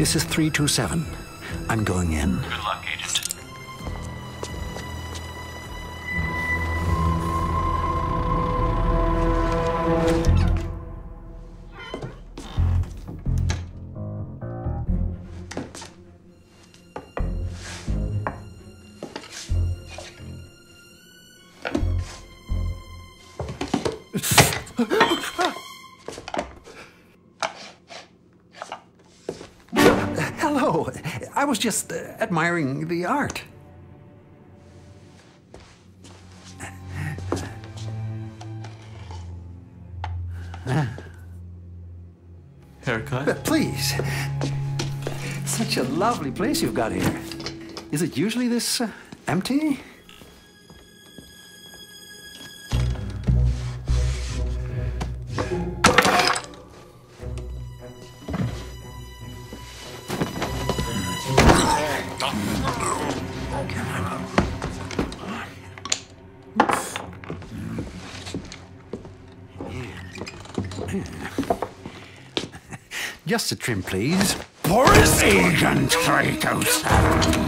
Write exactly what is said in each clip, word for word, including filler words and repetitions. This is three two seven. I'm going in. Good luck, Agent. Hello. I was just uh, admiring the art. Haircut? But please. Such a lovely place you've got here. Is it usually this uh, empty? Just a trim, please. Boris Agent three two seven.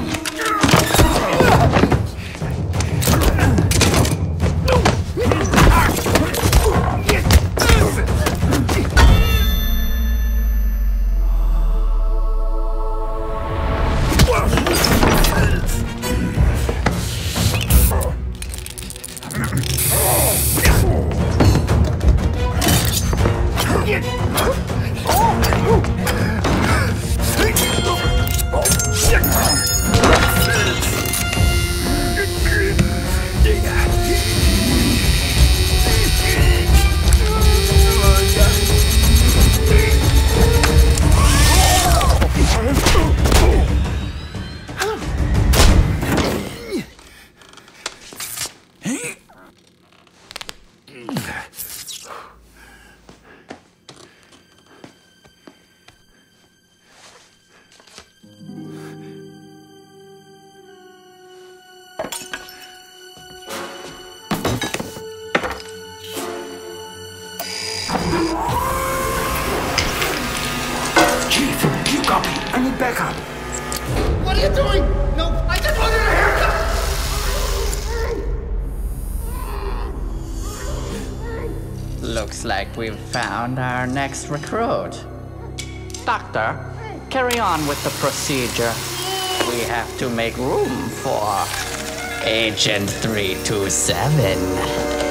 Chief, you copy? I need backup. What are you doing? No, I just wanted a haircut! Looks like we've found our next recruit. Doctor, carry on with the procedure. We have to make room for Agent three two seven.